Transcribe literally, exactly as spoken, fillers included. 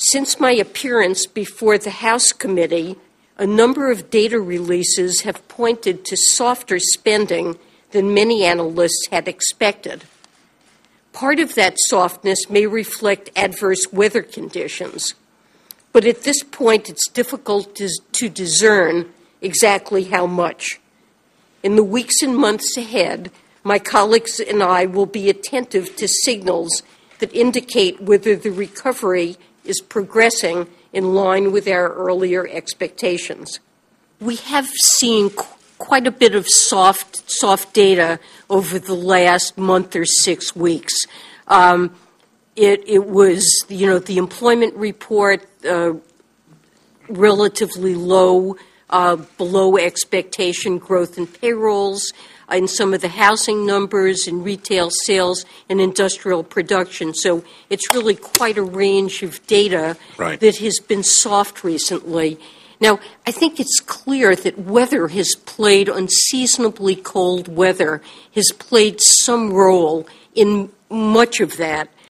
Since my appearance before the House Committee, a number of data releases have pointed to softer spending than many analysts had expected. Part of that softness may reflect adverse weather conditions, but at this point it's difficult to, to discern exactly how much. In the weeks and months ahead, my colleagues and I will be attentive to signals that indicate whether the recovery is progressing in line with our earlier expectations. We have seen qu quite a bit of soft, soft data over the last month or six weeks. Um, it, it was, you know, the employment report, uh, relatively low, uh, below expectation growth in payrolls, in some of the housing numbers, in retail sales, and industrial production. So it's really quite a range of data right. that has been soft recently. Now, I think it's clear that weather has played, unseasonably cold weather has played some role in much of that.